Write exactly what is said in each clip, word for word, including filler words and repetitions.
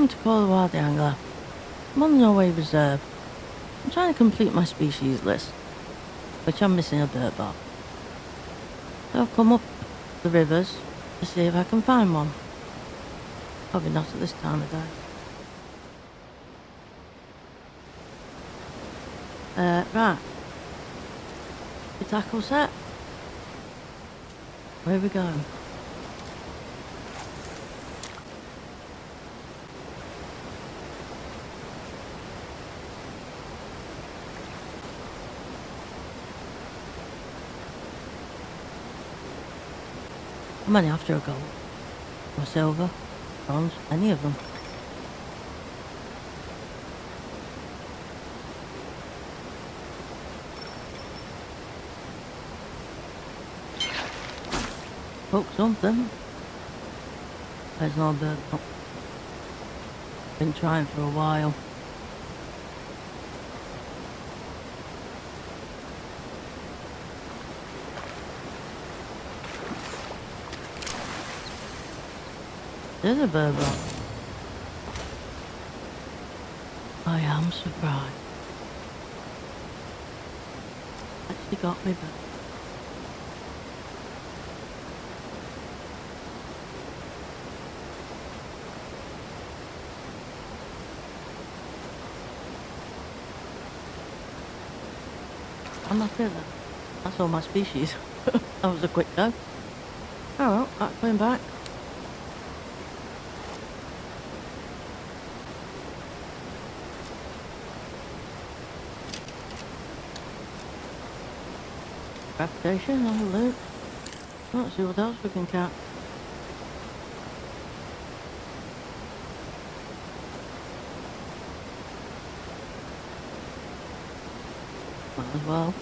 Welcome to Call of the Wild: The Angler. I'm on the Norway Reserve. I'm trying to complete my species list, which I'm missing a burbot. So I've come up the rivers to see if I can find one. Probably not at this time of day. Uh, right. The tackle set. Where are we going? I'm only after a gold, or silver, bronze, any of them. Hook something. There's no bird. Been trying for a while. There's a burbot. I am surprised. Actually got me back. I'm happy with that. That's all my species. That was a quick go. Oh well, that came back. Reputation on the loop. Let's see what else we can catch. Might as well.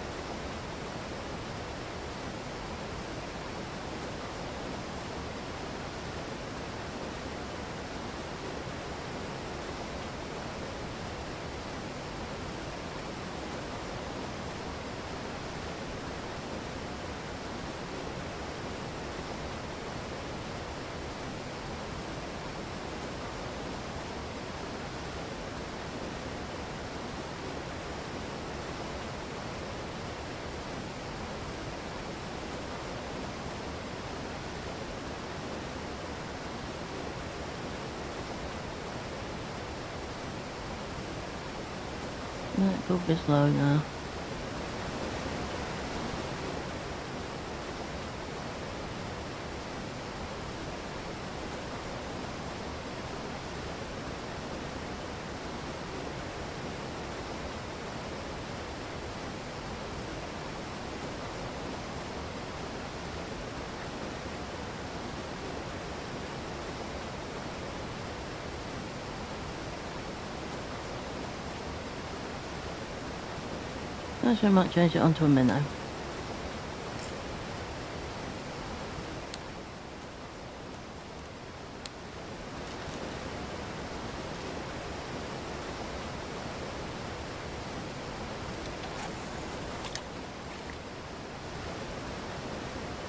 That could be slow now. So I might change it onto a minnow. It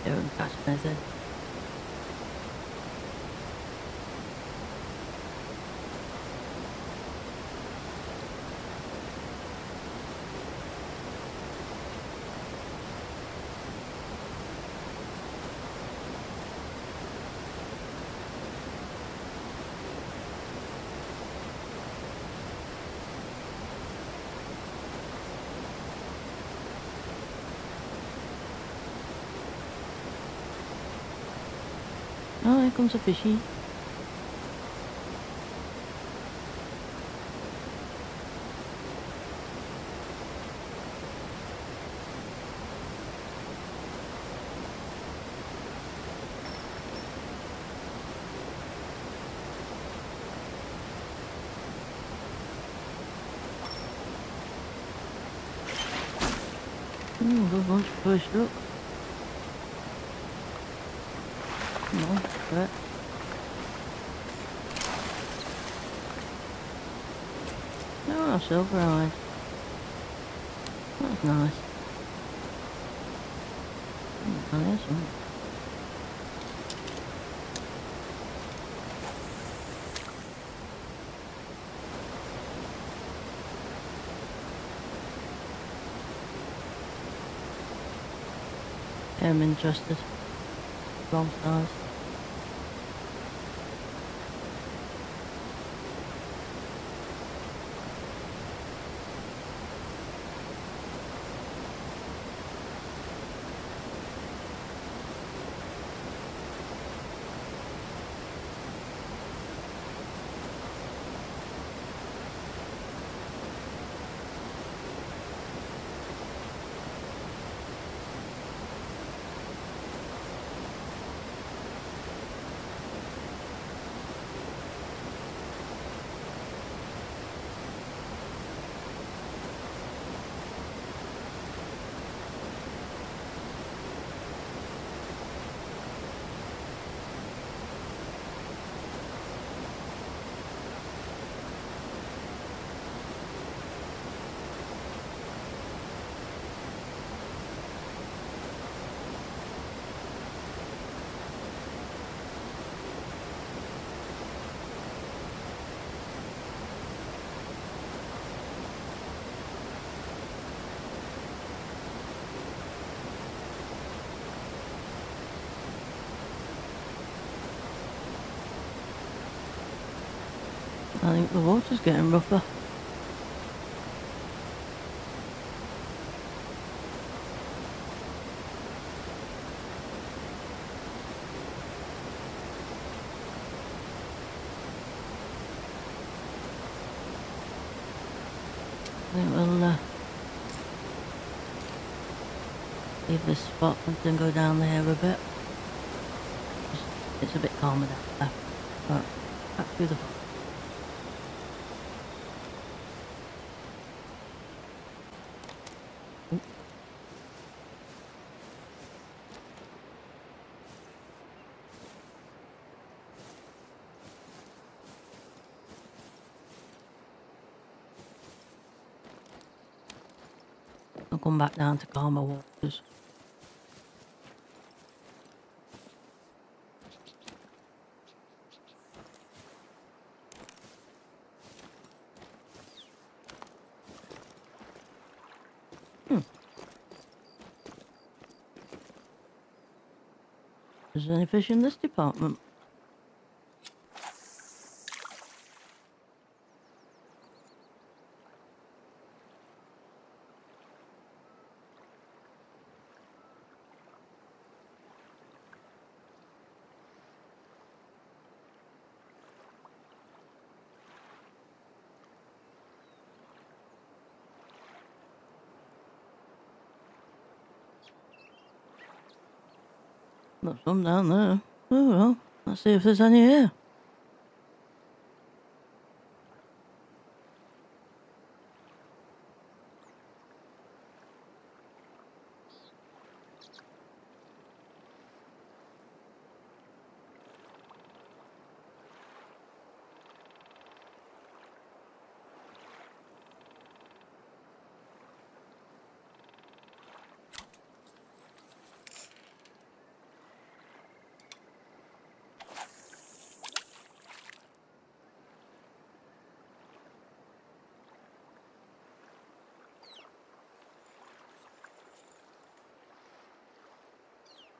wouldn't catch anything. Oh, here comes a fishy. Hmm, good bunch of fish, look. No, but oh, silver eye. That's nice. Oh, that's nice. am injustice. Long stars. I think the water's getting rougher. I think we'll uh, leave this spot and go down there a bit. It's a bit calmer there. But back through the come back down to calmer waters. Hmm. Is there any fish in this department? Got some down there. Oh well, let's see if there's any here.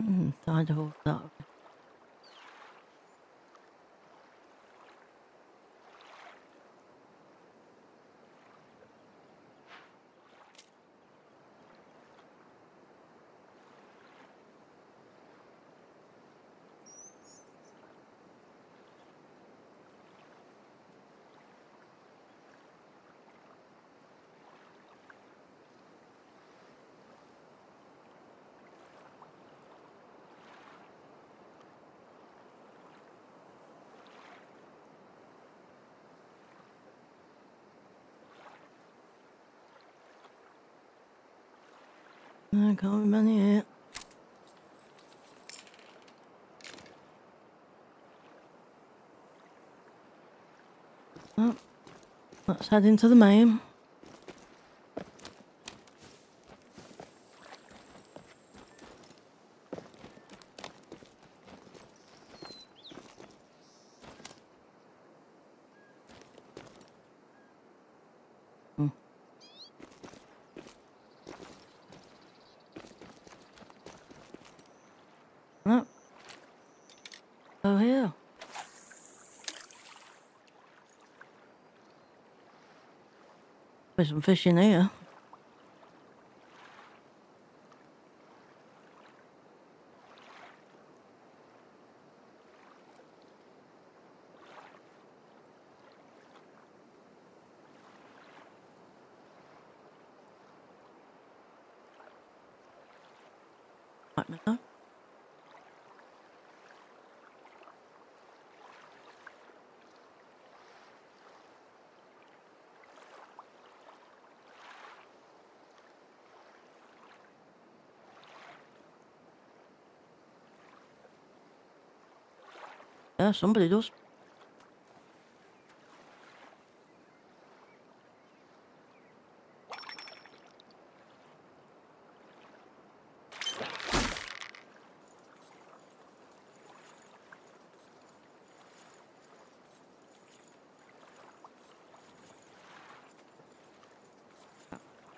Hmm, time to hold that. I can't remember any here. Oh, let's head into the main. There's some fish in here. Yeah, somebody does.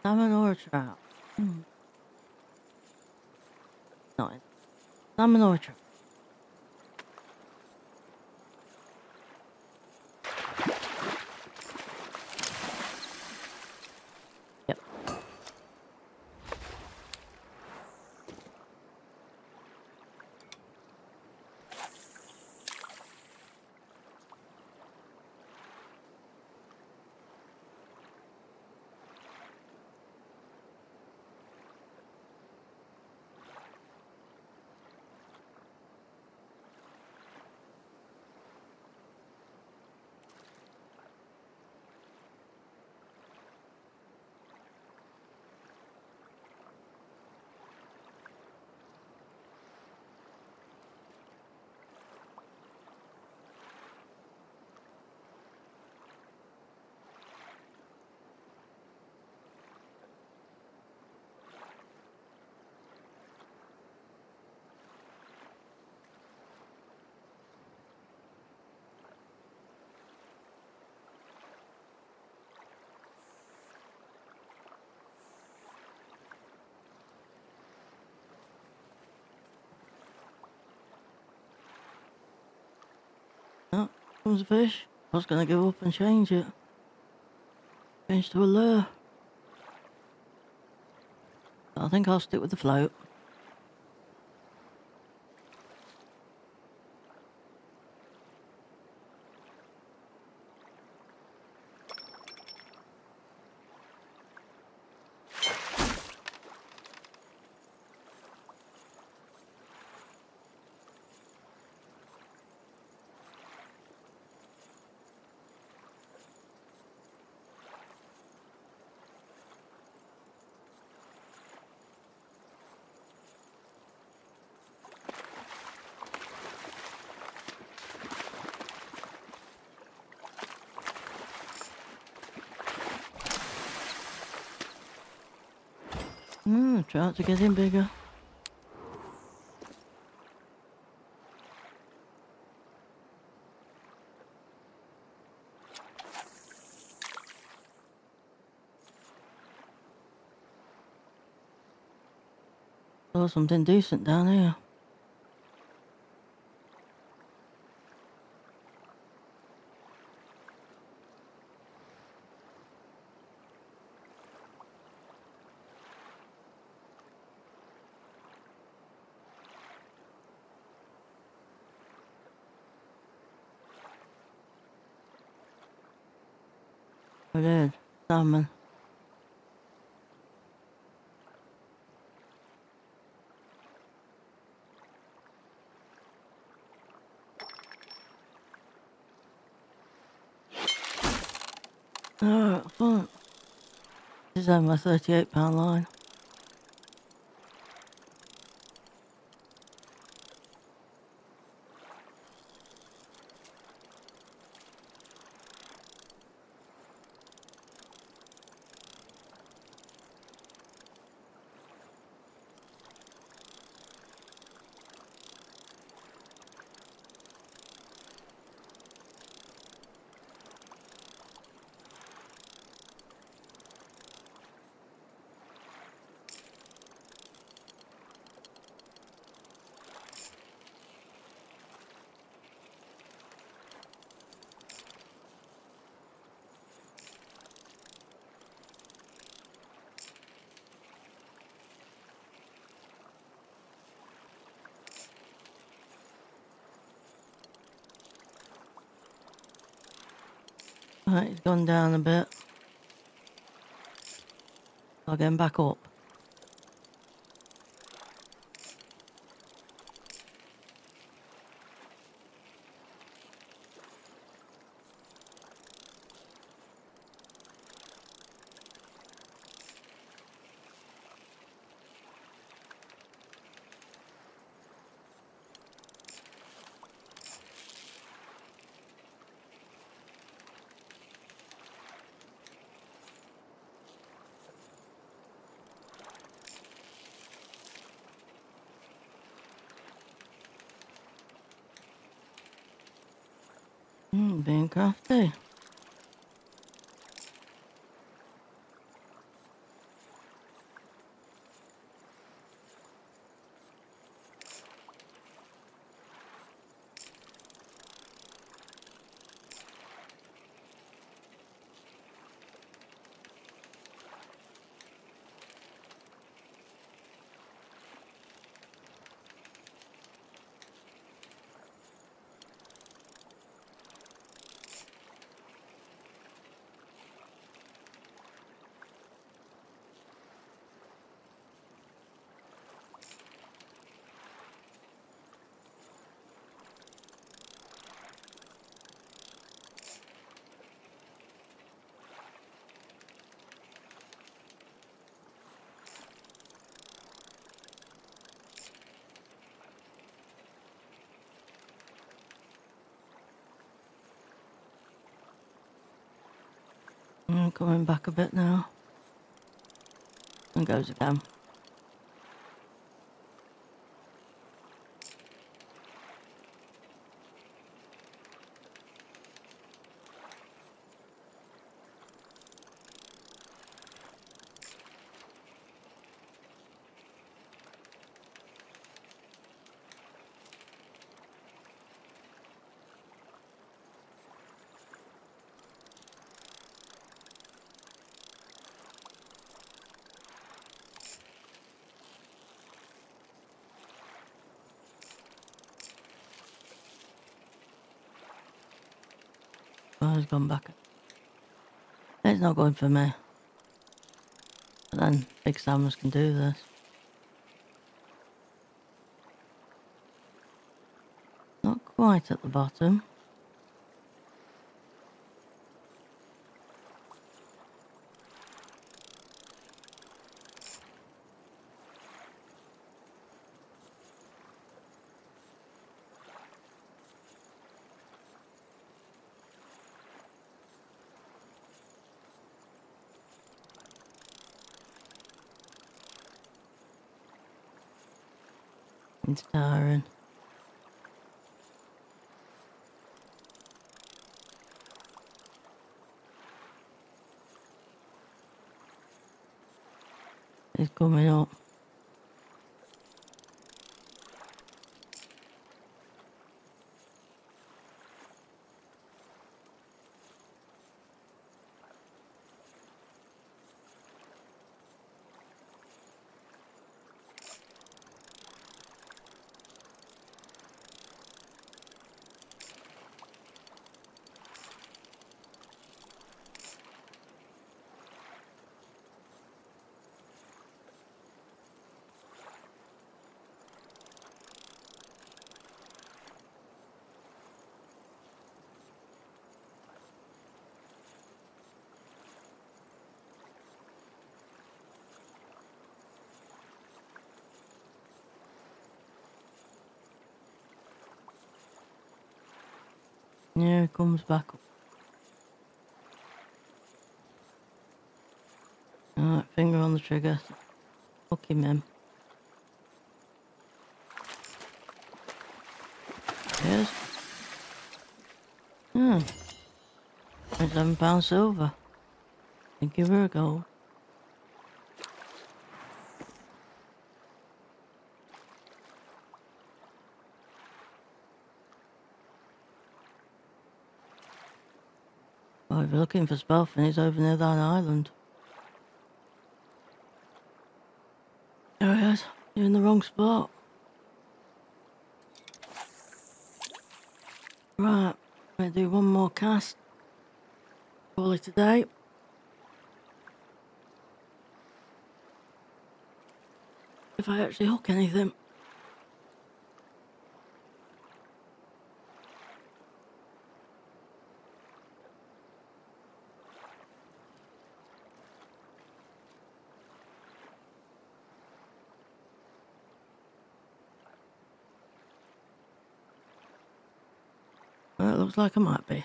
Salmon or trout? Hmm. No, salmon or trout. Oh, comes a fish. I was gonna give up and change it. Change to a lure. I think I'll stick with the float. Mm, trouts are getting bigger. Saw something decent down here. Good salmon. Alright, fun. This is on my thirty-eight pound line. Right, it's gone down a bit. I'll get him back up. Being crafty. I'm coming back a bit now. And goes again. It's gone back. It's not going for me. But then big salmons can do this. Not quite at the bottom. It's tiring. It's coming up. Yeah, it comes back up. Alright, finger on the trigger. Hook him in. Yes. Hmm. twenty-seven pound silver. And give her a go. Oh, if you're looking for Spelfinnies over near that island. There he is. You're in the wrong spot. Right, I'm going to do one more cast. Call it a day. If I actually hook anything. That looks like I might be.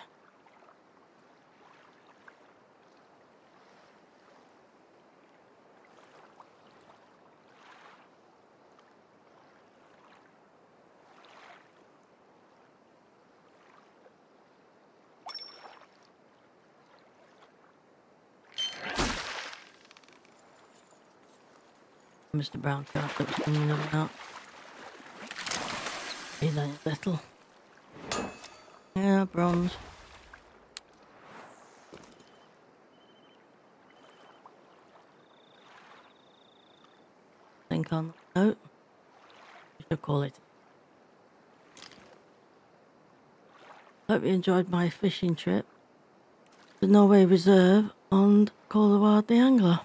Mister Brown Trout that was coming up now. He's only little. Yeah, bronze. Think on the note. We should call it. Hope you enjoyed my fishing trip. The Norway Reserve on Call of the Wild: The Angler.